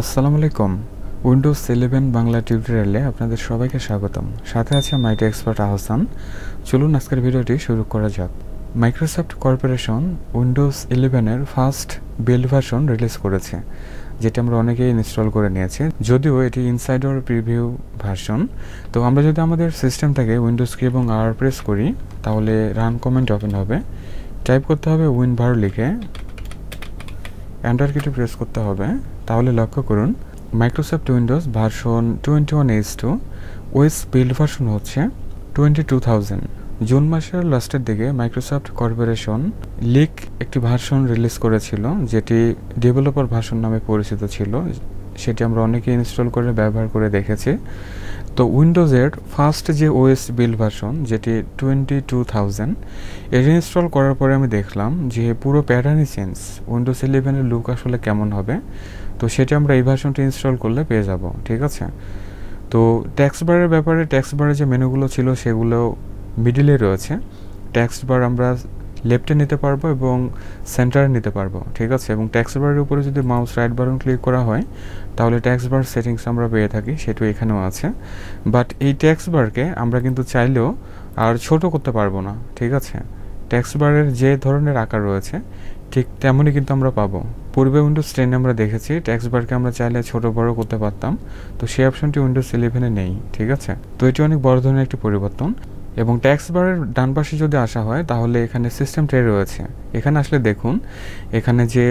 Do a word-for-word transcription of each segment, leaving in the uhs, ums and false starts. আসসালামু আলাইকুম Windows eleven Bangla টিউটোরিয়ালে আপনাদের সবাইকে স্বাগতম। সাথে আছে আমি আইটি এক্সপার্ট আহসান। চলুন আজকের ভিডিওটি শুরু করা যাক। মাইক্রোসফট কর্পোরেশন উইন্ডোজ ইলেভেন এর ফার্স্ট বিল্ড ভার্সন রিলিজ করেছে, যেটা আমরা অনেকেই ইনস্টল করে নিয়েছি, যদিও এটি ইনসাইডার প্রিভিউ ভার্সন। তো আমরা যদি আমাদের সিস্টেমটাকে উইন্ডোজ কি এবং আর প্রেস করি, তাহলে রান কমান্ড ওপেন হবে। টাইপ করতে হবে উইনভার লিখে, এন্টার কিটি প্রেস করতে হবে। তাহলে লক্ষ্য করুন, Microsoft Windows version twenty one H two OS build version হচ্ছে টোয়েন্টি টু থাউজেন্ড। জুন মাসের লাস্টের দিকে মাইক্রোসফট কর্পোরেশন লিক একটি ভার্সন রিলিজ করেছিল, যেটি ডেভেলপার ভার্সন নামে পরিচিত ছিল। সেটি আমরা অনেকে ইনস্টল করে ব্যবহার করে দেখেছি। তো উইন্ডোজের ফার্স্ট যে ওএস বিল্ড ভার্সন, যেটি টোয়েন্টি টু থাউজেন্ড, এটি ইনস্টল করার পরে আমি দেখলাম যে পুরো প্যাটার্নই চেঞ্জ। উইন্ডোজ ইলেভেনের লুক আসলে কেমন হবে, তো সেটি আমরা এই ভার্সনটি ইনস্টল করলে পেয়ে যাব। ঠিক আছে, তো ট্যাক্স বারের ব্যাপারে, ট্যাক্স বারে যে মেনুগুলো ছিল সেগুলো মিডিলে রয়েছে। ট্যাক্স বার আমরা লেফটে নিতে পারবো এবং সেন্টারে নিতে পারবো। ঠিক আছে, এবং ট্যাক্স বারের উপরে যদি মাউস রাইট বাটন ক্লিক করা হয়, তাহলে ট্যাক্স বার সেটিংস আমরা পেয়ে থাকি, সেটা এখানেও আছে। বাট এই ট্যাক্স বারকে আমরা কিন্তু চাইলেও আর ছোট করতে পারবো না। ঠিক আছে, ট্যাক্স বারের যে ধরনের আকার রয়েছে ঠিক তেমনই কিন্তু আমরা পাবো। পূর্বে উইন্ডোজ টেনে আমরা দেখেছি ট্যাক্স বারকে আমরা চাইলে ছোটো বড় করতে পারতাম, তো সেই অপশনটি উইন্ডোজ ইলেভেনে নেই। ঠিক আছে, তো এটি অনেক বড় ধরনের একটি পরিবর্তন। এবং ট্যাক্স বারের ডান পাশে যদি আসা হয়, তাহলে এখানে সিস্টেম ট্রে রয়েছে। এখানে আসলে দেখুন, এখানে যে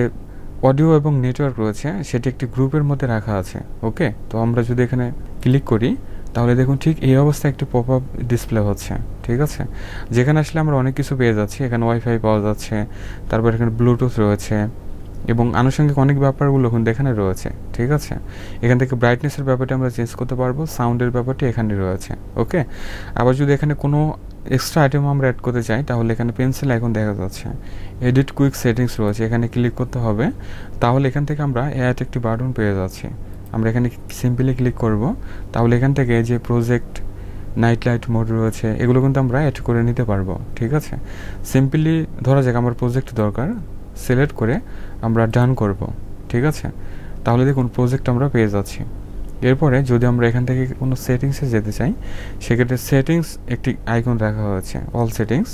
অডিও এবং নেটওয়ার্ক রয়েছে সেটি একটি গ্রুপের মধ্যে রাখা আছে। ওকে, তো আমরা যদি এখানে ক্লিক করি, তাহলে দেখুন ঠিক এই অবস্থায় একটি পপ আপ ডিসপ্লে হচ্ছে। ঠিক আছে, যেখানে আসলে আমরা অনেক কিছু পেয়ে যাচ্ছি। এখানে ওয়াইফাই পাওয়া যাচ্ছে, তারপর এখানে ব্লুটুথ রয়েছে এবং আনুষঙ্গিক অনেক ব্যাপারগুলো কিন্তু এখানে রয়েছে। ঠিক আছে, এখান থেকে ব্রাইটনেসের ব্যাপারটা আমরা চেঞ্জ করতে পারবো, সাউন্ডের ব্যাপারটি এখানে রয়েছে। ওকে, আবার যদি এখানে কোনো এক্সট্রা আইটেম আমরা অ্যাড করতে চাই, তাহলে এখানে পেন্সিল আইকন দেখা যাচ্ছে, এডিট কুইক সেটিংস রয়েছে, এখানে ক্লিক করতে হবে। তাহলে এখান থেকে আমরা অ্যাড একটি বাটন পেয়ে যাচ্ছি। আমরা এখানে সিম্পলি ক্লিক করব, তাহলে এখান থেকে যে প্রজেক্ট নাইট লাইট মোড রয়েছে এগুলো কিন্তু আমরা অ্যাড করে নিতে পারবো। ঠিক আছে, সিম্পলি ধরা যাক আমার প্রজেক্ট দরকার, সিলেক্ট করে আমরা ডান করব। ঠিক আছে, তাহলে দেখুন প্রজেক্ট আমরা পেয়ে যাচ্ছি। এরপরে যদি আমরা এখান থেকে কোনো সেটিংসে যেতে চাই, সেক্ষেত্রে সেটিংস একটি আইকন রাখা হয়েছে, অল সেটিংস।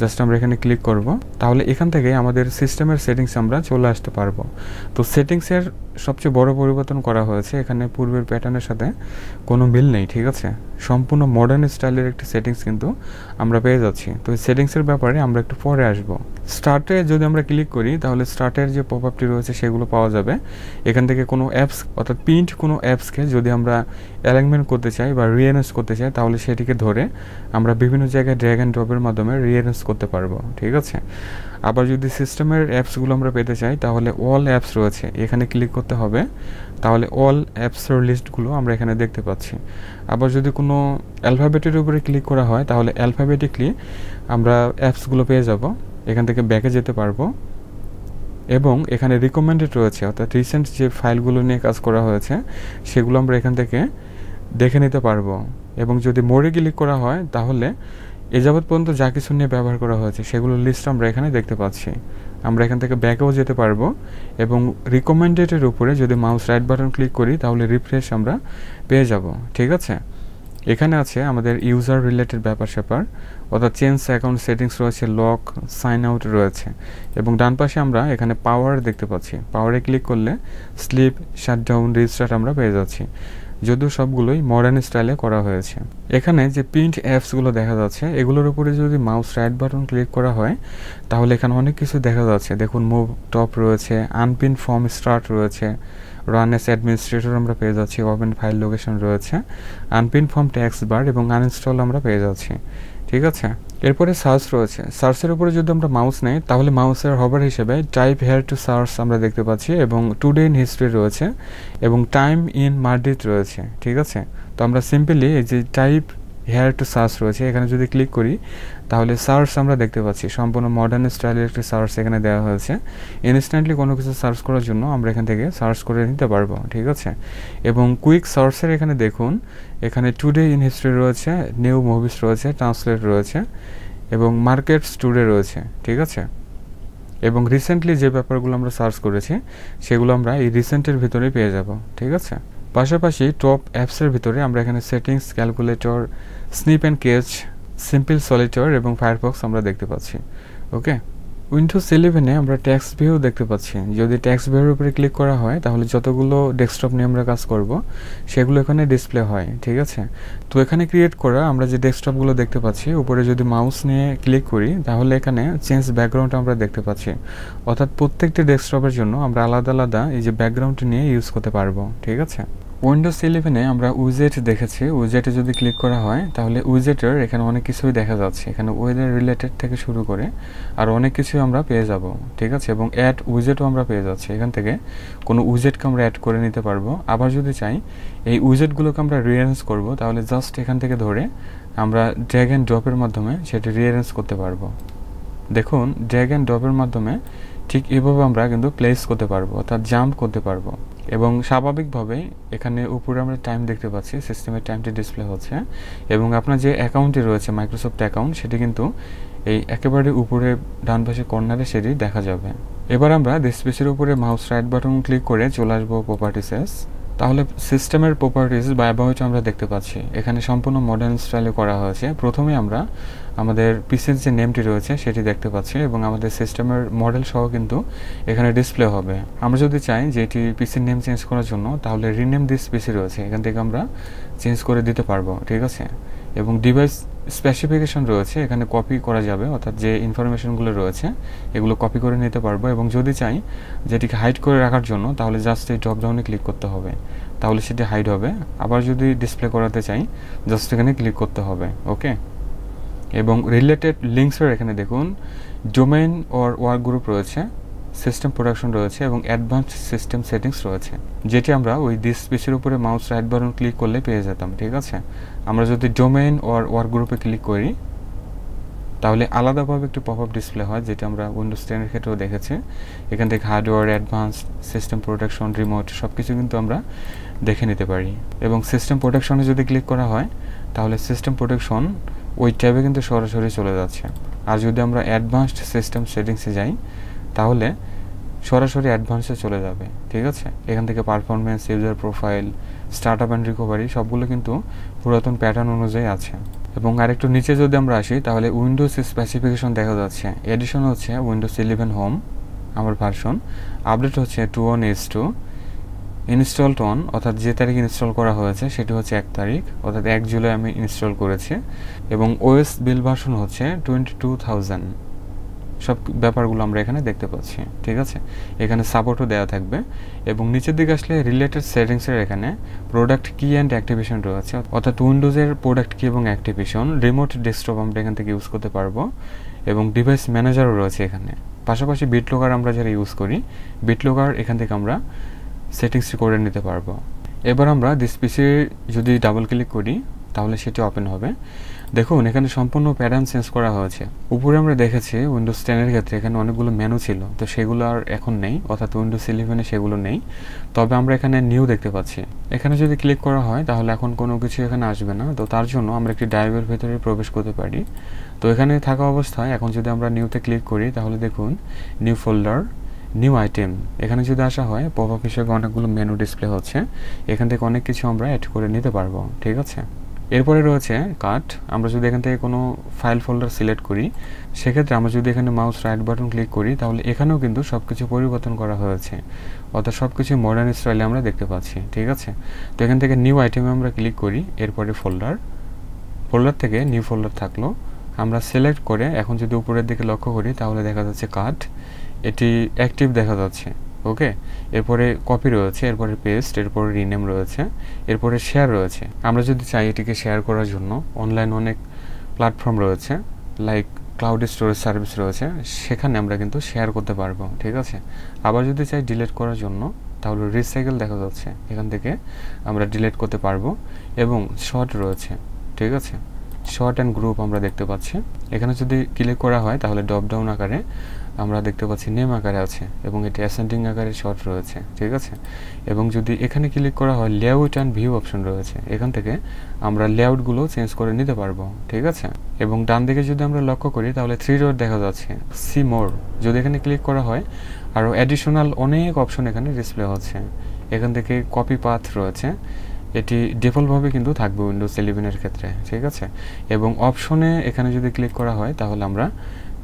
জাস্ট আমরা এখানে ক্লিক করব, তাহলে এখান থেকে আমাদের সিস্টেমের সেটিংস আমরা চলে আসতে পারবো। তো সেটিংসের সবচেয়ে বড় পরিবর্তন করা হয়েছে, এখানে পূর্বের প্যাটার্নের সাথে কোনো মিল নেই। ঠিক আছে, সম্পূর্ণ মডার্ন স্টাইলের একটি সেটিংস কিন্তু আমরা পেয়ে যাচ্ছি। তো এই সেটিংসের ব্যাপারে আমরা একটু পরে আসবো। স্টার্টে যদি আমরা ক্লিক করি, তাহলে স্টার্টের যে পপ আপটি রয়েছে সেগুলো পাওয়া যাবে। এখান থেকে কোনো অ্যাপস অর্থাৎ প্রিন্ট কোনো অ্যাপসকে যদি আমরা অ্যালাইনমেন্ট করতে চাই বা রিএনএস করতে চাই, তাহলে সেটিকে ধরে আমরা বিভিন্ন জায়গায় ড্র্যাগ অ্যান্ড ড্রপের মাধ্যমে রিএনএস করতে পারবো। ঠিক আছে, আবার যদি সিস্টেমের অ্যাপসগুলো আমরা পেতে চাই, তাহলে অল অ্যাপস রয়েছে, এখানে ক্লিক করতে হবে। তাহলে অল অ্যাপসের লিস্টগুলো আমরা এখানে দেখতে পাচ্ছি। আবার যদি কোনো অ্যালফাবেটের উপরে ক্লিক করা হয়, তাহলে অ্যালফাবেটিকলি আমরা অ্যাপসগুলো পেয়ে যাব। এখান থেকে ব্যাকে যেতে পারবো এবং এখানে রিকমেন্ডেড রয়েছে, অর্থাৎ রিসেন্ট যে ফাইলগুলো নিয়ে কাজ করা হয়েছে সেগুলো আমরা এখান থেকে দেখে নিতে পারবো। এবং যদি মোড়ে ক্লিক করা হয়, তাহলে এ যাবৎ পর্যন্ত যা কিছু নিয়ে ব্যবহার করা হয়েছে সেগুলোর লিস্ট আমরা এখানে দেখতে পাচ্ছি। আমরা এখান থেকে ব্যাকেও যেতে পারবো এবং রিকমেন্ডেডের উপরে যদি মাউস রাইট বাটন ক্লিক করি, তাহলে রিফ্রেশ আমরা পেয়ে যাব। ঠিক আছে, এখানে আছে আমাদের ইউজার রিলেটেড ব্যাপার স্যাপার, অর্থাৎ চেঞ্জ অ্যাকাউন্ট সেটিংস রয়েছে, লক, সাইন আউট রয়েছে। এবং ডান পাশে আমরা এখানে পাওয়ার দেখতে পাচ্ছি, পাওয়ারে ক্লিক করলে স্লিপ, শাটডাউন, রিস্টার্ট আমরা পেয়ে যাচ্ছি, যদিও সবগুলোই মডার্ন স্টাইলে করা হয়েছে। এখানে যে প্রিন্ট অ্যাপসগুলো দেখা যাচ্ছে, এগুলোর উপরে যদি মাউস রাইট বাটন ক্লিক করা হয়, তাহলে এখানে অনেক কিছু দেখা যাচ্ছে। দেখুন মুভ টপ রয়েছে, আনপিন ফর্ম স্টার্ট রয়েছে, রান এস অ্যাডমিনিস্ট্রেটর আমরা পেয়ে যাচ্ছি, ওপেন ফাইল লোকেশন রয়েছে, আনপিন ফর্ম ট্যাক্স বার এবং আনইনস্টল আমরা পেয়ে যাচ্ছি। ঠিক আছে, এরপরে সার্চ রয়েছে। সার্চের উপরে যদি আমরা মাউস নেই, তাহলে মাউসের হবার হিসেবে টাইপ হেয়ার টু সার্চ আমরা দেখতে পাচ্ছি এবং টুডে ইন হিস্ট্রি রয়েছে এবং টাইম ইন মার্ডিট রয়েছে। ঠিক আছে, তো আমরা সিম্পলি এই যে টাইপ হেয়ার টু সার্চ রয়েছে, এখানে যদি ক্লিক করি, তাহলে সার্চ আমরা দেখতে পাচ্ছি। সম্পূর্ণ মডার্ন স্টাইলের একটি সার্চ এখানে দেওয়া হয়েছে। ইনস্ট্যান্টলি কোনো কিছু সার্চ করার জন্য আমরা এখান থেকে সার্চ করে নিতে পারবো। ঠিক আছে, এবং কুইক সার্চের এখানে দেখুন, এখানে টুডে ইন হিস্ট্রি রয়েছে, নিউ মুভিস রয়েছে, ট্রান্সলেট রয়েছে এবং মার্কেটস টুডে রয়েছে। ঠিক আছে, এবং রিসেন্টলি যে ব্যাপারগুলো আমরা সার্চ করেছি সেগুলো আমরা এই রিসেন্টের ভিতরে পেয়ে যাব। ঠিক আছে, পাশাপাশি টপ অ্যাপসের ভিতরে আমরা এখানে settings, calculator, snip and sketch, simple solitaire এবং ফায়ারফক্স আমরা দেখতে পাচ্ছি। ওকে, উইন্ডোজ ইলেভেনে আমরা টেক্সট ভিউ দেখতে পাচ্ছি। যদি টেক্সট ভিউর উপরে ক্লিক করা হয় তাহলে যতগুলো ডেস্কটপ নিয়ে আমরা কাজ করব সেগুলো এখানে ডিসপ্লে হয়। ঠিক আছে, তো এখানে ক্রিয়েট করা আমরা যে ডেস্কটপগুলো দেখতে পাচ্ছি উপরে যদি মাউস নিয়ে ক্লিক করি তাহলে এখানে চেঞ্জ ব্যাকগ্রাউন্ড আমরা দেখতে পাচ্ছি, অর্থাৎ প্রত্যেকটি ডেস্কটপের জন্য আমরা আলাদা আলাদা এই যে ব্যাকগ্রাউন্ড নিয়ে ইউজ করতে পারবো। ঠিক আছে, উইন্ডোজ ইলেভেনে আমরা উইজেট দেখেছি, উইজেটে যদি ক্লিক করা হয় তাহলে উইজেটের এখানে অনেক কিছুই দেখা যাচ্ছে, এখানে ওয়েদার রিলেটেড থেকে শুরু করে আর অনেক কিছুই আমরা পেয়ে যাব। ঠিক আছে, এবং অ্যাড উইজেটও আমরা পেয়ে যাচ্ছি, এখান থেকে কোনো উইজেটকে আমরা অ্যাড করে নিতে পারবো। আবার যদি চাই এই উইজেটগুলোকে আমরা রিঅ্যারেঞ্জ করবো তাহলে জাস্ট এখান থেকে ধরে আমরা ড্র্যাগ অ্যান্ড ড্রপের মাধ্যমে সেটা রিঅ্যারেঞ্জ করতে পারবো। দেখুন, ড্র্যাগ অ্যান্ড ড্রপের মাধ্যমে ঠিক এভাবে আমরা কিন্তু প্লেস করতে পারবো, অর্থাৎ জাম্প করতে পারবো। এবং স্বাভাবিকভাবে এখানে উপরে আমরা টাইম দেখতে পাচ্ছি, সিস্টেমের টাইমটি ডিসপ্লে হচ্ছে এবং আপনার যে অ্যাকাউন্টটি রয়েছে মাইক্রোসফট অ্যাকাউন্ট সেটি কিন্তু এই একেবারে উপরে ডান পাশে কর্নারে সেটি দেখা যাবে। এবার আমরা ডিসপ্লের উপরে মাউস রাইট বাটন ক্লিক করে চলে আসবো প্রপার্টিসে। তাহলে সিস্টেমের প্রপার্টিস বা অ্যাবাউট আমরা দেখতে পাচ্ছি, এখানে সম্পূর্ণ মডার্ন স্টাইলে করা হয়েছে। প্রথমে আমরা আমাদের পিসির যে নেমটি রয়েছে সেটি দেখতে পাচ্ছি এবং আমাদের সিস্টেমের মডেল সহ কিন্তু এখানে ডিসপ্লে হবে। আমরা যদি চাই যে এটি পিসির নেম চেঞ্জ করার জন্য তাহলে রিনেম দিস পিসি রয়েছে, এখান থেকে আমরা চেঞ্জ করে দিতে পারবো। ঠিক আছে, এবং ডিভাইস স্পেসিফিকেশন রয়েছে, এখানে কপি করা যাবে, অর্থাৎ যে ইনফরমেশনগুলো রয়েছে এগুলো কপি করে নিতে পারবো। এবং যদি চাই যেটিকে হাইড করে রাখার জন্য তাহলে জাস্ট এই ড্রপডাউনে ক্লিক করতে হবে, তাহলে সেটি হাইড হবে। আবার যদি ডিসপ্লে করাতে চাই জাস্ট এখানে ক্লিক করতে হবে। ওকে, এবং রিলেটেড লিঙ্কসের এখানে দেখুন ডোমেইন অর ওয়ার্ক গ্রুপ রয়েছে, সিস্টেম প্রোডাকশন রয়েছে এবং অ্যাডভান্স সিস্টেম সেটিংস রয়েছে, যেটি আমরা ওই ডিসপ্লের উপরে মাউস রাইট বাটন ক্লিক করলে পেয়ে যেতাম। ঠিক আছে, আমরা যদি ডোমেইন অর ওয়ার্ক গ্রুপে ক্লিক করি তাহলে আলাদাভাবে একটি পপ আপ ডিসপ্লে হয়, যেটা আমরা উইন্ডোজ টেনের ক্ষেত্রেও দেখেছি। এখান থেকে hardware, advance system production, remote সব কিছু কিন্তু আমরা দেখে নিতে পারি। এবং সিস্টেম প্রোডাকশনে যদি ক্লিক করা হয় তাহলে সিস্টেম প্রোডাকশন ওই ট্যাবে কিন্তু সরাসরি চলে যাচ্ছে। আর যদি আমরা অ্যাডভান্সড সিস্টেম সেটিংসে যাই তাহলে সরাসরি অ্যাডভান্সে চলে যাবে। ঠিক আছে, এখান থেকে performance, user profile, start up and recovery সবগুলো কিন্তু পুরাতন প্যাটার্ন অনুযায়ী আছে। এবং আরেকটু নিচে যদি আমরা আসি তাহলে উইন্ডোজ স্পেসিফিকেশন দেখা যাচ্ছে, এডিশন হচ্ছে উইন্ডোজ ইলেভেন হোম আমার ভার্সন, আপডেট হচ্ছে two one S two installed on, অর্থাৎ যে তারিখ ইনস্টল করা হয়েছে সেটি হচ্ছে এক তারিখ, অর্থাৎ এক জুলাই আমি ইনস্টল করেছি। এবং ওএস বিল ভার্সন হচ্ছে টোয়েন্টি টু থাউজেন্ড, সব ব্যাপারগুলো আমরা এখানে দেখতে পাচ্ছি। ঠিক আছে, এখানে সাপোর্টও দেওয়া থাকবে। এবং নিচের দিকে আসলে রিলেটেড সেটিংসের এখানে প্রোডাক্ট কি অ্যান্ড অ্যাক্টিভেশন রয়েছে, অর্থাৎ উইন্ডোজের প্রোডাক্ট কি এবং অ্যাক্টিভেশন, রিমোট ডেস্কটপ আমরা এখান থেকে ইউজ করতে পারবো এবং ডিভাইস ম্যানেজারও রয়েছে এখানে। পাশাপাশি বিটলকার আমরা যারা ইউজ করি বিটলকার এখান থেকে আমরা সেটিংস করে নিতে পারবো। এবার আমরা দিস পিসি যদি ডাবল ক্লিক করি তাহলে সেটি ওপেন হবে। দেখুন, এখানে সম্পূর্ণ প্যাটার্ন চেঞ্জ করা হয়েছে। উপরে আমরা দেখেছি উইন্ডোজ টেনের ক্ষেত্রে এখানে অনেকগুলো মেনু ছিল, তো সেগুলো আর এখন নেই, অর্থাৎ উইন্ডোজ ইলেভেনে সেগুলো নেই। তবে আমরা এখানে নিউ দেখতে পাচ্ছি, এখানে যদি ক্লিক করা হয় তাহলে এখন কোনো কিছু এখানে আসবে না। তো তার জন্য আমরা একটি ডায়াবের ভেতরে প্রবেশ করতে পারি। তো এখানে থাকা অবস্থায় এখন যদি আমরা নিউতে ক্লিক করি তাহলে দেখুন নিউ ফোল্ডার, নিউ আইটেম, এখানে যদি আসা হয় পপ আপ হিসেবে অনেকগুলো মেনু ডিসপ্লে হচ্ছে, এখান থেকে অনেক কিছু আমরা অ্যাড করে নিতে পারবো। ঠিক আছে, এরপরে রয়েছে কাট, আমরা যদি এখান থেকে কোনো ফাইল ফোল্ডার সিলেক্ট করি সেক্ষেত্রে আমরা যদি এখানে মাউস রাইট বাটন ক্লিক করি তাহলে এখানেও কিন্তু সব কিছু পরিবর্তন করা হয়েছে, অর্থাৎ সব কিছু মডার্ন স্টাইলে আমরা দেখতে পাচ্ছি। ঠিক আছে, তো এখান থেকে নিউ আইটেমে আমরা ক্লিক করি, এরপরে ফোল্ডার, ফোল্ডার থেকে নিউ ফোল্ডার থাকলো, আমরা সিলেক্ট করে এখন যদি উপরের দিকে লক্ষ্য করি তাহলে দেখা যাচ্ছে কাট, এটি অ্যাক্টিভ দেখা যাচ্ছে। ওকে, এরপরে কপি রয়েছে, এরপরে পেস্ট, এরপরে রিনেম রয়েছে, এরপরে শেয়ার রয়েছে। আমরা যদি চাই এটিকে শেয়ার করার জন্য অনলাইন অনেক প্ল্যাটফর্ম রয়েছে, লাইক ক্লাউড স্টোরেজ সার্ভিস রয়েছে, সেখানে আমরা কিন্তু শেয়ার করতে পারবো। ঠিক আছে, আবার যদি চাই ডিলিট করার জন্য তাহলে রিসাইকেল দেখা যাচ্ছে, এখান থেকে আমরা ডিলিট করতে পারবো। এবং শর্ট রয়েছে, ঠিক আছে, শর্ট অ্যান্ড গ্রুপ আমরা দেখতে পাচ্ছি, এখানে যদি ক্লিক করা হয় তাহলে ড্রপডাউন আকারে আমরা দেখতে পাচ্ছি নেম আকারে আছে এবং এটা অ্যাসেন্ডিং আকারে শর্ট রয়েছে, ঠিক আছে। এবং যদি এখানে ক্লিক করা হয় লেআউট অ্যান্ড ভিউ অপশন রয়েছে, এখান থেকে আমরা লেআউটগুলো চেঞ্জ করে নিতে পারবো, ঠিক আছে। এবং ডান দিকে যদি আমরা লক্ষ্য করি তাহলে থ্রি ডট দেখা যাচ্ছে, সি মোর যদি এখানে ক্লিক করা হয় আরও অ্যাডিশনাল অনেক অপশন এখানে ডিসপ্লে হচ্ছে। এখান থেকে কপি পাথ রয়েছে, এটি ডিফল্টভাবে কিন্তু থাকবে উইন্ডোজ ইলেভেনের ক্ষেত্রে, ঠিক আছে। এবং অপশনে এখানে যদি ক্লিক করা হয় তাহলে আমরা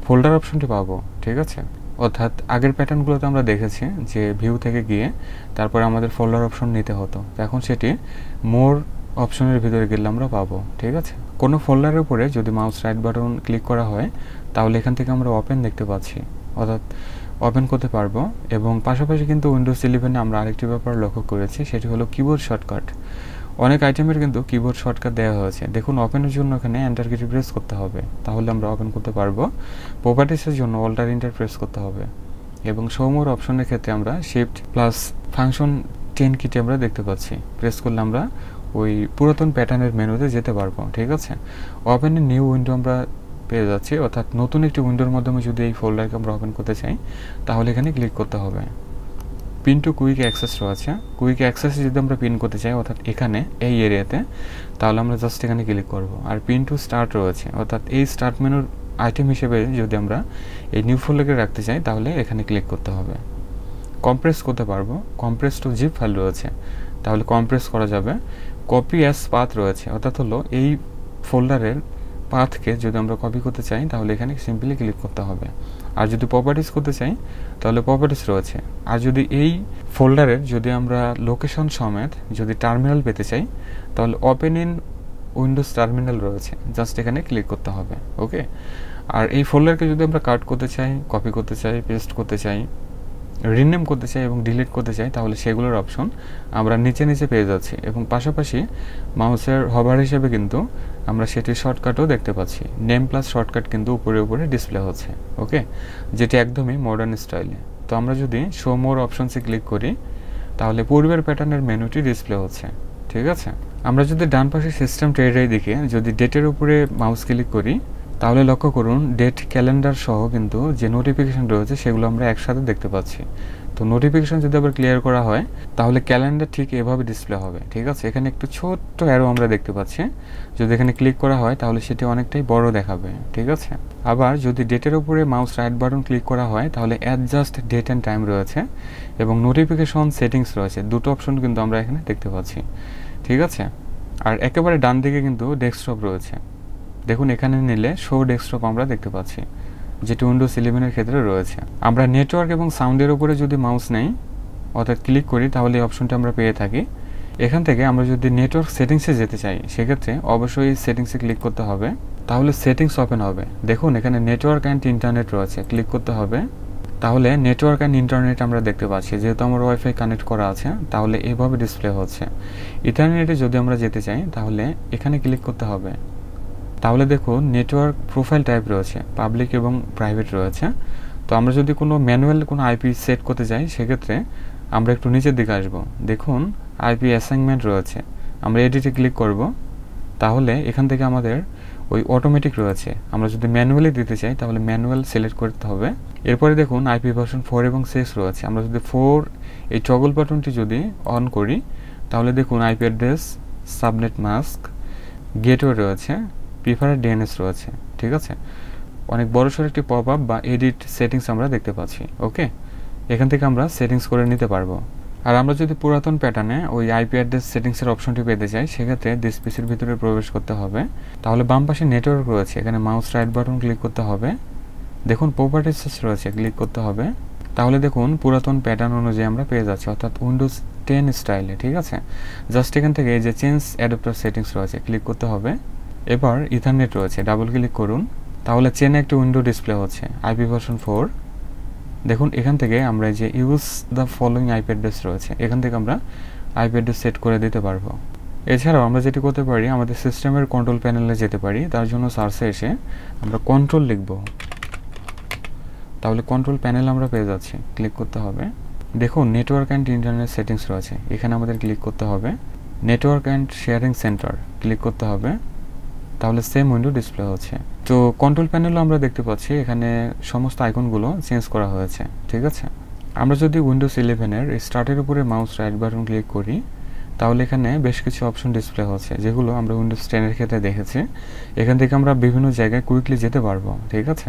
ফোল্ডার অপশনটি পাবো, ঠিক আছে। অর্থাৎ আগের প্যাটার্নগুলোতে আমরা দেখেছি যে ভিউ থেকে গিয়ে তারপরে আমাদের ফোল্ডার অপশন নিতে হতো, এখন সেটি মোর অপশনের ভিতরে গেলে আমরা পাবো, ঠিক আছে। কোনো ফোল্ডারের উপরে যদি মাউস রাইট বাটন ক্লিক করা হয় তাহলে এখান থেকে আমরা ওপেন দেখতে পাচ্ছি, অর্থাৎ ওপেন করতে পারবো। এবং পাশাপাশি কিন্তু উইন্ডোজ ইলেভেনে আমরা আরেকটি ব্যাপার লক্ষ্য করেছি, সেটি হলো কিবোর্ড শর্টকাট। অনেক আইটেমের কিন্তু কিবোর্ড শর্টকাট দেওয়া হয়েছে। দেখুন, ওপেনের জন্য এখানে এন্টার কি প্রেস করতে হবে, তাহলে আমরা ওপেন করতে পারবো। প্রপার্টিসের জন্য অল্টার ইন্টার প্রেস করতে হবে। এবং শোমোর অপশনের ক্ষেত্রে আমরা শিফট প্লাস ফাংশন টেন কিটি আমরা দেখতে পাচ্ছি, প্রেস করলে আমরা ওই পুরাতন প্যাটার্নের মেনুতে যেতে পারবো, ঠিক আছে। ওপেনের নিউ উইন্ডো আমরা পেয়ে যাচ্ছি, অর্থাৎ নতুন একটি উইন্ডোর মাধ্যমে যদি এই ফোল্ডারকে আমরা ওপেন করতে চাই তাহলে এখানে ক্লিক করতে হবে। পিন টু কুইক অ্যাক্সেস রয়েছে, কুইক অ্যাক্সেসে যদি আমরা পিন করতে চাই, অর্থাৎ এখানে এই এরিয়াতে, তাহলে আমরা জাস্ট এখানে ক্লিক করব। আর পিন টু স্টার্ট রয়েছে, অর্থাৎ এই স্টার্ট মেনুর আইটেম হিসেবে যদি আমরা এই নিউ ফোল্ডারকে রাখতে চাই তাহলে এখানে ক্লিক করতে হবে। কম্প্রেস করতে পারবো, কম্প্রেস টু জিপ ফাইল রয়েছে, তাহলে কম্প্রেস করা যাবে। কপি অ্যাজ পাথ রয়েছে, অর্থাৎ হলো এই ফোল্ডারের পাথকে যদি আমরা কপি করতে চাই তাহলে এখানে সিম্পলি ক্লিক করতে হবে। আর যদি প্রপার্টিস করতে চাই তাহলে প্রপার্টিস রয়েছে। আর যদি এই ফোল্ডারের যদি আমরা লোকেশন সমেত যদি টার্মিনাল পেতে চাই তাহলে ওপেন ইন উইন্ডোজ টার্মিনাল রয়েছে, জাস্ট এখানে ক্লিক করতে হবে, ওকে। আর এই ফোল্ডারকে যদি আমরা কাট করতে চাই, কপি করতে চাই, পেস্ট করতে চাই, রিনেম করতে চাই এবং ডিলিট করতে চাই, তাহলে সেগুলোর অপশন আমরা নিচে নিচে পেয়ে যাচ্ছি। এবং পাশাপাশি মাউসের হবার হিসেবে কিন্তু আমরা সেটির শর্টকাটও দেখতে পাচ্ছি, নেম প্লাস শর্টকাট কিন্তু উপরে উপরে ডিসপ্লে হচ্ছে, ওকে, যেটি একদমই মডার্ন স্টাইলে। তো আমরা যদি শো মোর অপশনসে ক্লিক করি তাহলে পূর্বের প্যাটার্নের মেনুটি ডিসপ্লে হচ্ছে, ঠিক আছে। আমরা যদি ডান পাশে সিস্টেম ট্রেডের দিকে যদি ডেটের উপরে মাউস ক্লিক করি তাহলে লক্ষ্য করুন ডেট ক্যালেন্ডার সহ কিন্তু যে নোটিফিকেশান রয়েছে সেগুলো আমরা একসাথে দেখতে পাচ্ছি। তো নোটিফিকেশান যদি আবার ক্লিয়ার করা হয় তাহলে ক্যালেন্ডার ঠিক এভাবে ডিসপ্লে হবে, ঠিক আছে। এখানে একটু ছোট্ট অ্যারো আমরা দেখতে পাচ্ছি, যদি এখানে ক্লিক করা হয় তাহলে সেটি অনেকটাই বড় দেখাবে, ঠিক আছে। আবার যদি ডেটের উপরে মাউস রাইট বাটন ক্লিক করা হয় তাহলে অ্যাডজাস্ট ডেট অ্যান্ড টাইম রয়েছে এবং নোটিফিকেশন সেটিংস রয়েছে, দুটো অপশন কিন্তু আমরা এখানে দেখতে পাচ্ছি, ঠিক আছে। আর একেবারে ডান দিকে কিন্তু ডেস্কটপ রয়েছে, দেখুন এখানে নিলে শো ডেস্কটপ আমরা দেখতে পাচ্ছি, যেটি উইন্ডোজ ইলেভেনের ক্ষেত্রে রয়েছে। আমরা নেটওয়ার্ক এবং সাউন্ডের উপরে যদি মাউস নেই, অর্থাৎ ক্লিক করি, তাহলে এই অপশনটা আমরা পেয়ে থাকি। এখান থেকে আমরা যদি নেটওয়ার্ক সেটিংসে যেতে চাই সেক্ষেত্রে অবশ্যই সেটিংসে ক্লিক করতে হবে, তাহলে সেটিংস ওপেন হবে। দেখুন এখানে নেটওয়ার্ক অ্যান্ড ইন্টারনেট রয়েছে, ক্লিক করতে হবে, তাহলে নেটওয়ার্ক অ্যান্ড ইন্টারনেট আমরা দেখতে পাচ্ছি। যেহেতু আমার ওয়াইফাই কানেক্ট করা আছে তাহলে এভাবে ডিসপ্লে হচ্ছে। ইন্টারনেটে যদি আমরা যেতে চাই তাহলে এখানে ক্লিক করতে হবে, তাহলে দেখুন নেটওয়ার্ক প্রোফাইল টাইপ রয়েছে, পাবলিক এবং প্রাইভেট রয়েছে। তো আমরা যদি কোনো ম্যানুয়াল কোনো আইপি সেট করতে যাই সেক্ষেত্রে আমরা একটু নিচের দিকে আসবো, দেখুন আইপি অ্যাসাইনমেন্ট রয়েছে, আমরা এডিটে ক্লিক করব, তাহলে এখান থেকে আমাদের ওই অটোমেটিক রয়েছে। আমরা যদি ম্যানুয়ালি দিতে চাই তাহলে ম্যানুয়াল সিলেক্ট করতে হবে। এরপরে দেখুন আইপি ভার্সন ফোর এবং সিক্স রয়েছে, আমরা যদি ফোর এই টগল বাটনটি যদি অন করি তাহলে দেখুন IP address, subnet mask, gateway রয়েছে, প্রিফারেড ডিএনএস রয়েছে, ঠিক আছে। অনেক বড়সড় একটি পপ আপ বা এডিট সেটিংস আমরা দেখতে পাচ্ছি, ওকে। এখান থেকে আমরা সেটিংস করে নিতে পারবো। আর আমরা যদি পুরাতন প্যাটার্নে ওই আইপি অ্যাড্রেস সেটিংসের অপশনটি পেতে চাই সেক্ষেত্রে দিস পিসির ভিতরে প্রবেশ করতে হবে, তাহলে বাম পাশে নেটওয়ার্ক রয়েছে, এখানে মাউস রাইট বাটন ক্লিক করতে হবে, দেখুন প্রপার্টিস রয়েছে, ক্লিক করতে হবে, তাহলে দেখুন পুরাতন প্যাটার্ন অনুযায়ী আমরা পেয়ে যাচ্ছি, অর্থাৎ উইন্ডোজ টেন স্টাইলে, ঠিক আছে। জাস্ট এখান থেকে এই যে চেঞ্জ অ্যাডাপ্টার সেটিংস রয়েছে, ক্লিক করতে হবে। এবার ইথারনেট রয়েছে, ডাবল ক্লিক করুন, তাহলে চেনে একটা উইন্ডো ডিসপ্লে হচ্ছে, আইপি ভার্সন ফোর, দেখুন এখান থেকে আমরা যে use the following IP address রয়েছে, এখান থেকে আমরা আইপি অ্যাড্রেস সেট করে দিতে পারবো। এছাড়াও আমরা যেটি করতে পারি, আমাদের সিস্টেমের কন্ট্রোল প্যানেলে যেতে পারি, তার জন্য সার্চে এসে আমরা কন্ট্রোল লিখব, তাহলে কন্ট্রোল প্যানেল আমরা পেয়ে যাচ্ছি, ক্লিক করতে হবে। দেখুন নেটওয়ার্ক অ্যান্ড ইন্টারনেট সেটিংস রয়েছে, এখানে আমাদের ক্লিক করতে হবে। Network and sharing centre click করতে হবে, তাহলে সেম উইন্ডো ডিসপ্লে হচ্ছে। তো কন্ট্রোল প্যানেলও আমরা দেখতে পাচ্ছি এখানে সমস্ত আইকনগুলো চেঞ্জ করা হয়েছে, ঠিক আছে। আমরা যদি উইন্ডোজ ইলেভেনের স্টার্টের উপরে মাউস রাইট বাটন ক্লিক করি তাহলে এখানে বেশ কিছু অপশন ডিসপ্লে হচ্ছে, যেগুলো আমরা উইন্ডোজ টেনের ক্ষেত্রে দেখেছি। এখান থেকে আমরা বিভিন্ন জায়গায় কুইকলি যেতে পারবো, ঠিক আছে।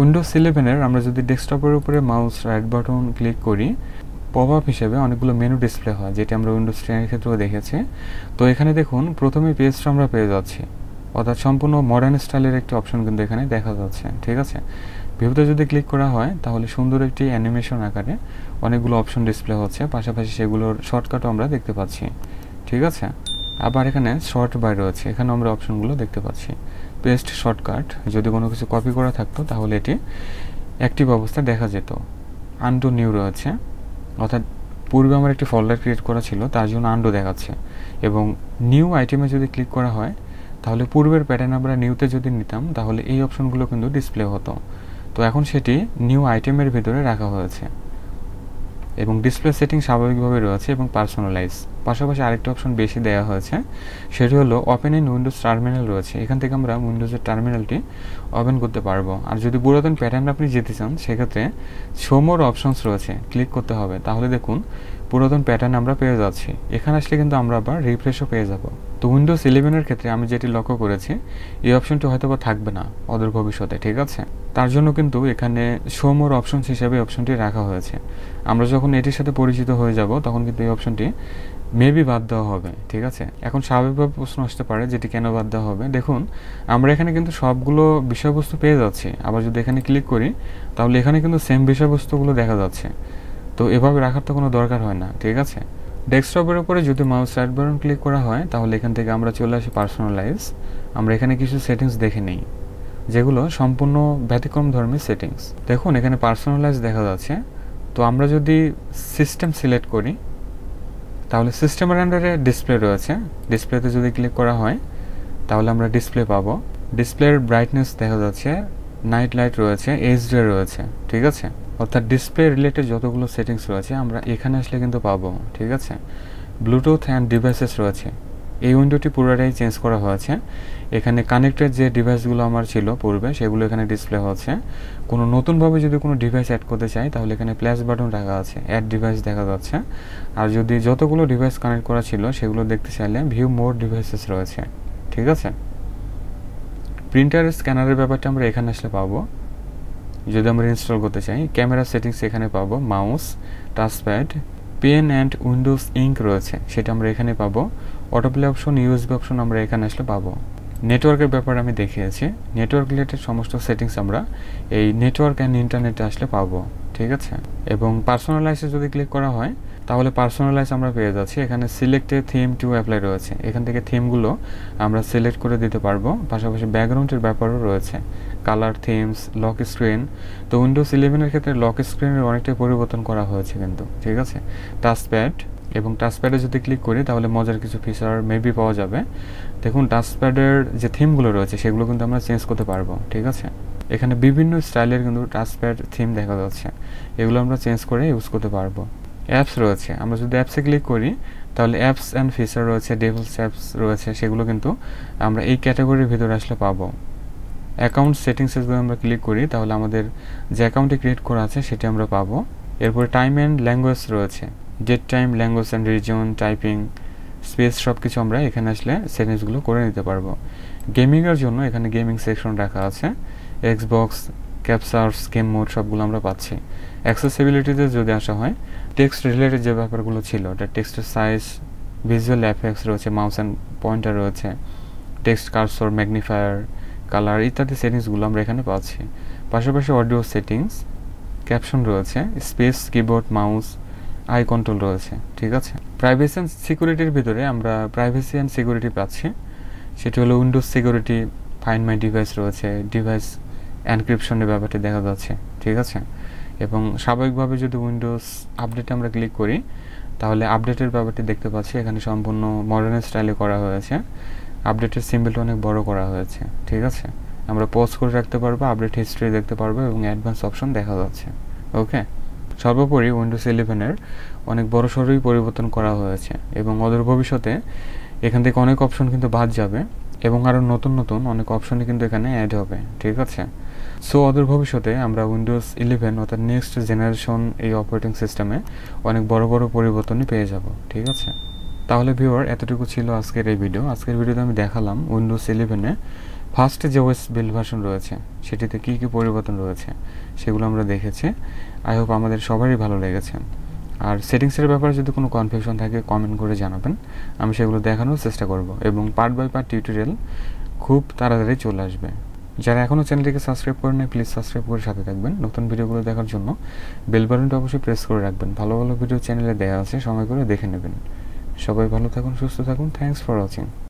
উইন্ডোজ ইলেভেনের আমরা যদি ডেস্কটপের উপরে মাউস রাইট বাটন ক্লিক করি পপ আপ হিসেবে অনেকগুলো মেনু ডিসপ্লে হয়, যেটি আমরা উইন্ডোজ টেনের ক্ষেত্রেও দেখেছি। তো এখানে দেখুন প্রথমে পেজটা আমরা পেয়ে যাচ্ছি, অর্থাৎ সম্পূর্ণ মডার্ন স্টাইলের একটি অপশন কিন্তু এখানে দেখা যাচ্ছে, ঠিক আছে। ভিউতে যদি ক্লিক করা হয় তাহলে সুন্দর একটি অ্যানিমেশন আকারে অনেকগুলো অপশন ডিসপ্লে হচ্ছে, পাশাপাশি সেগুলোর শর্টকাটও আমরা দেখতে পাচ্ছি, ঠিক আছে। আবার এখানে শর্ট বাই রয়েছে, এখানে আমরা অপশনগুলো দেখতে পাচ্ছি। পেস্ট শর্টকাট, যদি কোনো কিছু কপি করা থাকতো তাহলে এটি অ্যাক্টিভ অবস্থা দেখা যেত। আনডু নিউ রয়েছে, অর্থাৎ পূর্বে আমার একটি ফোল্ডার ক্রিয়েট করা ছিল তার জন্য আনডু দেখাচ্ছে। এবং নিউ আইটেমে যদি ক্লিক করা হয় তাহলে পূর্বের প্যাটার্ন আমরা নিউতে যদি নিতাম তাহলে এই অপশনগুলো কিন্তু ডিসপ্লে হতো। তো এখন সেটি নিউ আইটেমের ভিতরে রাখা হয়েছে এবং ডিসপ্লে সেটিং স্বাভাবিকভাবে রয়েছে এবং পার্সোনালাইজ। পাশাপাশি আরেকটা অপশন বেশি দেওয়া হয়েছে, সেটি হলো ওপেন ইন উইন্ডোজ টার্মিনাল রয়েছে। এখান থেকে আমরা উইন্ডোজের টার্মিনালটি ওপেন করতে পারবো। আর যদি পুরাতন প্যাটার্ন আপনি যেতে চান সেক্ষেত্রে শো মোর অপশনস রয়েছে, ক্লিক করতে হবে। তাহলে দেখুন পুরাতন প্যাটার্ন আমরা পেয়ে যাচ্ছি। এখানে আসলে কিন্তু আমরা আবার রিফ্রেশও পেয়ে যাব। তো উইন্ডোজ ইলেভেনের ক্ষেত্রে আমি যেটি লক্ষ্য করেছি এই অপশনটি হয়তো বা থাকবে না অদূর ভবিষ্যতে, ঠিক আছে। তার জন্য কিন্তু এখানে শো মোর অপশনস হিসেবে অপশনটি রাখা হয়েছে। আমরা যখন এটির সাথে পরিচিত হয়ে যাব তখন কিন্তু এই অপশনটি মেবি বাদ দেওয়া হবে, ঠিক আছে। এখন স্বাভাবিকভাবে প্রশ্ন আসতে পারে যেটি কেন বাদ দেওয়া হবে। দেখুন আমরা এখানে কিন্তু সবগুলো বিষয়বস্তু পেয়ে যাচ্ছি, আবার যদি এখানে ক্লিক করি তাহলে এখানে কিন্তু সেম বিষয়বস্তুগুলো দেখা যাচ্ছে। তো এভাবে রাখার তো কোনো দরকার হয় না, ঠিক আছে। ডেস্কটপের উপরে যদি মাউস রাইট বাটন ক্লিক করা হয় তাহলে এখান থেকে আমরা চলে আসি পার্সোনালাইজ। আমরা এখানে কিছু সেটিংস দেখে নিই যেগুলো সম্পূর্ণ ব্যতিক্রম ধর্মী সেটিংস। দেখুন এখানে পার্সোনালাইজ দেখা যাচ্ছে। তো আমরা যদি সিস্টেম সিলেক্ট করি তাহলে সিস্টেমের আন্ডারে ডিসপ্লে রয়েছে। ডিসপ্লেতে যদি ক্লিক করা হয় তাহলে আমরা ডিসপ্লে পাবো। ডিসপ্লের ব্রাইটনেস দেখা যাচ্ছে, নাইট লাইট রয়েছে, এইচডি রয়েছে, ঠিক আছে। অর্থাৎ ডিসপ্লে রিলেটেড যতগুলো সেটিংস রয়েছে আমরা এখানে আসলে কিন্তু পাবো, ঠিক আছে। ব্লুটুথ অ্যান্ড ডিভাইসেস রয়েছে, এই উইন্ডোটি পুরোটাই চেঞ্জ করা হয়েছে। এখানে কানেক্টেড যে ডিভাইসগুলো আমার ছিল পূর্বে সেগুলো এখানে ডিসপ্লে হচ্ছে। কোনো নতুনভাবে যদি কোনো ডিভাইস অ্যাড করতে চাই তাহলে এখানে প্লাস বাটন রাখা আছে, অ্যাড ডিভাইস দেখা যাচ্ছে। আর যদি যতগুলো ডিভাইস কানেক্ট করা ছিল সেগুলো দেখতে চাইলে ভিউ মোর ডিভাইসেস রয়েছে, ঠিক আছে। প্রিন্টার স্ক্যানারের ব্যাপারটা আমরা এখানে আসলে পাবো যদি আমরা ইনস্টল করতে চাই। ক্যামেরা সেটিংস এখানে পাবো, mouse, touchpad, pen and Windows ink রয়েছে সেটা আমরা এখানে পাবো। অটোপ্লে অপশন, ইউএসবি অপশন আমরা এখানে আসলে পাবো। নেটওয়ার্কের ব্যাপারে আমি দেখিয়েছি, নেটওয়ার্ক রিলেটেড সমস্ত সেটিংস আমরা এই নেটওয়ার্ক অ্যান্ড ইন্টারনেটে আসলে পাবো, ঠিক আছে। এবং পার্সোনালাইজে যদি ক্লিক করা হয় তাহলে পার্সোনালাইজ আমরা পেয়ে যাচ্ছি। এখানে সিলেক্টে থিম টু অ্যাপ্লাই রয়েছে, এখান থেকে থিমগুলো আমরা সিলেক্ট করে দিতে পারবো। পাশাপাশি ব্যাকগ্রাউন্ডের ব্যাপারও রয়েছে, কালার, থিমস, লক স্ক্রিন। তো উইন্ডোজ ইলেভেনের ক্ষেত্রে লক স্ক্রিনের অনেকটাই পরিবর্তন করা হয়েছে কিন্তু, ঠিক আছে। টাচপ্যাড, এবং টাচপ্যাডে যদি ক্লিক করি তাহলে মজার কিছু ফিচার মেবি পাওয়া যাবে। দেখুন টাচপ্যাডের যে থিমগুলো রয়েছে সেগুলো কিন্তু আমরা চেঞ্জ করতে পারবো, ঠিক আছে। এখানে বিভিন্ন স্টাইলের কিন্তু টাচপ্যাড থিম দেখা যাচ্ছে, এগুলো আমরা চেঞ্জ করে ইউজ করতে পারবো। অ্যাপস রয়েছে, আমরা যদি অ্যাপসে ক্লিক করি তাহলে অ্যাপস অ্যান্ড ফিচার রয়েছে, ডেভেলপস অ্যাপস রয়েছে, সেগুলো কিন্তু আমরা এই ক্যাটাগরির ভিতরে আসলে পাবো। অ্যাকাউন্ট সেটিংসে যদি আমরা ক্লিক করি তাহলে আমাদের যে অ্যাকাউন্টটি ক্রিয়েট করা আছে সেটি আমরা পাবো। এরপরে টাইম অ্যান্ড ল্যাঙ্গুয়েজ রয়েছে, date, time, language and region, typing, space, সব কিছু আমরা এখানে আসলে সেটিংসগুলো করে নিতে পারবো। গেমিংয়ের জন্য এখানে গেমিং সেকশন রাখা আছে, এক্সবক্স, ক্যাপচার্স, গেম মোড, সবগুলো আমরা পাচ্ছি। অ্যাক্সেসিবিলিটিতে যদি আসা হয় টেক্সট রিলেটেড যে ব্যাপারগুলো ছিল, এটা টেক্সটের সাইজ, ভিজুয়াল এফেক্টস রয়েছে, মাউস অ্যান্ড পয়েন্টার রয়েছে, টেক্সট কার্সর, ম্যাগনিফায়ার, কালার ইত্যাদি সেটিংসগুলো আমরা এখানে পাচ্ছি। পাশাপাশি অডিও সেটিংস, ক্যাপশন রয়েছে, space, keyboard, mouse, eye control রয়েছে, ঠিক আছে। প্রাইভেসি অ্যান্ড সিকিউরিটির ভিতরে আমরা প্রাইভেসি অ্যান্ড সিকিউরিটি পাচ্ছি, সেটি হলো Windows security, find my device রয়েছে, ডিভাইস এনক্রিপশনের ব্যাপারটি দেখা যাচ্ছে, ঠিক আছে। এবং স্বাভাবিকভাবে যদি উইন্ডোজ আপডেটে আমরা ক্লিক করি তাহলে আপডেটের ব্যাপারটি দেখতে পাচ্ছি, এখানে সম্পূর্ণ মডার্ন স্টাইলে করা হয়েছে। আপডেটের সিম্বলটা অনেক বড় করা হয়েছে, ঠিক আছে। আমরা পজ করে রাখতে পারবো, আপডেট হিস্ট্রি দেখতে পারবো এবং অ্যাডভান্স অপশন দেখা যাচ্ছে, ওকে। সর্বোপরি উইন্ডোজ ইলেভেনের অনেক বড় সড়োই পরিবর্তন করা হয়েছে এবং অদূর ভবিষ্যতে এখান থেকে অনেক অপশন কিন্তু বাদ যাবে। एवं आरो नतून नतून अनेक अपशनই কিন্তু এখানে অ্যাড হবে ঠিক আছে সো অদূর ভবিষ্যতে আমরা উইন্ডোজ eleven অর্থাৎ নেক্সট জেনারেশন এই অপারেটিং সিস্টেমে অনেক বড় বড় পরিবর্তনই পেয়ে যাব ঠিক আছে তাহলে ভিউয়ার এতটুকু ছিল আজকের এই ভিডিও আজকের ভিডিওতে আমি দেখালাম উইন্ডোজ eleven এ ফার্স্ট যে ওএস বিল্ড ভার্সন রয়েছে সেটিতে কি কি পরিবর্তন রয়েছে সেগুলো আমরা দেখেছি আই হোপ আমাদের সবারই ভালো লেগেছে আর সেটিংসের ব্যাপারে যদি কোনো কনফিউশন থাকে কমেন্ট করে জানাবেন আমি সেগুলো দেখানোর চেষ্টা করব এবং পার্ট বাই পার্ট টিউটোরিয়াল খুব তাড়াতাড়ি চলে আসবে যারা এখনো চ্যানেলটিকে সাবস্ক্রাইব করেন না প্লিজ সাবস্ক্রাইব করে সাথে থাকবেন নতুন ভিডিওগুলো দেখার জন্য বেল বাটনটা অবশ্যই প্রেস করে রাখবেন ভালো ভালো ভিডিও চ্যানেলে দেয়া আছে সময় করে দেখে নেবেন সবাই ভালো থাকুন সুস্থ থাকুন থ্যাঙ্কস ফর ওয়াচিং